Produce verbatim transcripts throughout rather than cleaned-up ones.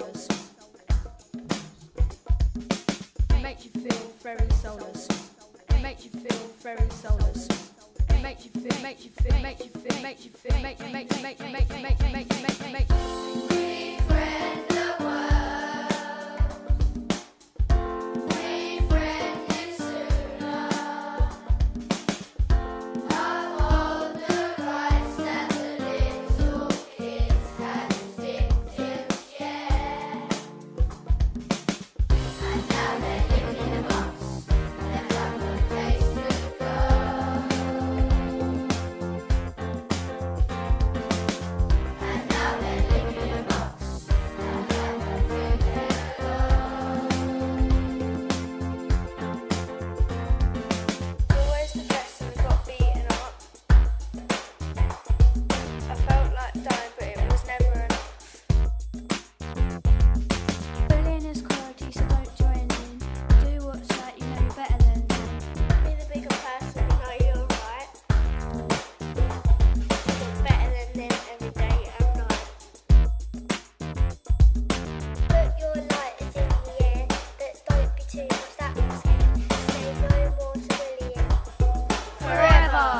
soulless. Make you feel very soulless. Make you feel very soulless. Make you feel, make you feel, make you feel, make you feel, make you make, make, make, make, make, make, make. Befriend the world. Befriend it sooner. Uphold the Christ that the little kids have sticked him, yeah. And now they're living in a box. They've got no place to go. And now they're living in a box. And they've got no place to go. Always the best that got beaten up. I felt like dying, but it was never enough. Bullying is cruelty, so don't join in. Do what's right, you know you're better than them. Be the bigger person, you know you're right. You're better than them every day and night. Put your light is in the air, but don't be too much, that will scare. Say no more to bullying. Forever.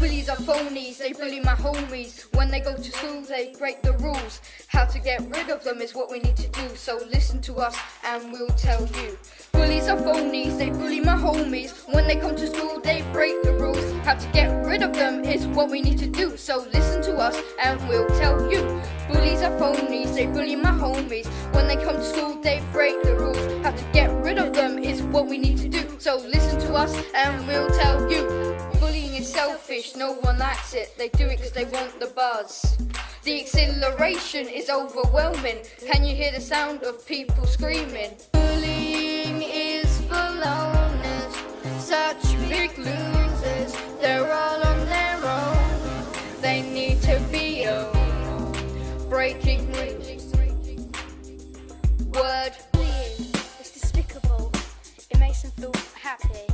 Bullies are phonies, they bully my homies. When they go to school, they break the rules. How to get rid of them is what we need to do. So listen to us and we'll tell you. Bullies are phonies, they bully my homies. When they come to school, they break the rules. How to get rid of them is what we need to do. So listen to us and we'll tell you. Bullies are phonies, they bully my homies. When they come to school, they break the rules. How to get rid of them is what we need to do. So listen to us and we'll tell you. Bullying is selfish, no one likes it. They do it because they want the buzz. The exhilaration is overwhelming. Can you hear the sound of people screaming? Bullying is for loners, such big losers. They're all on their own. They need to be owned. Breaking word. Bullying is despicable. It makes them feel happy.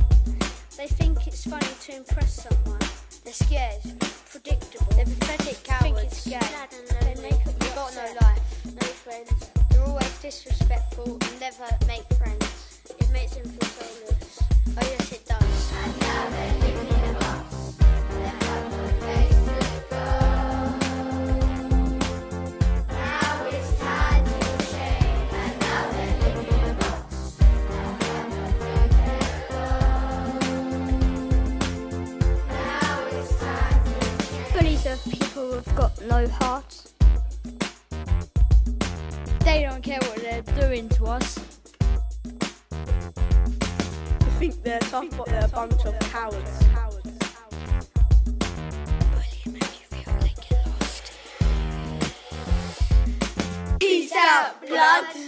They think it's funny to impress someone. They're scared, predictable. They're pathetic cowards. Think it's scary. They make up. You've got no life, no friends. They're always disrespectful and never make friends. It makes them feel soulless. Oh yes, it does. And now they're living in a box. They've got no place to go. Now it's time to change. And now they're living in a box. They've got no place to go. Now it's time to change. Bullies are people who've got no heart. They don't care what they're doing to us. They think they're tough, but they're a bunch of cowards. Bullying makes you feel like you're lost. Peace out, blood.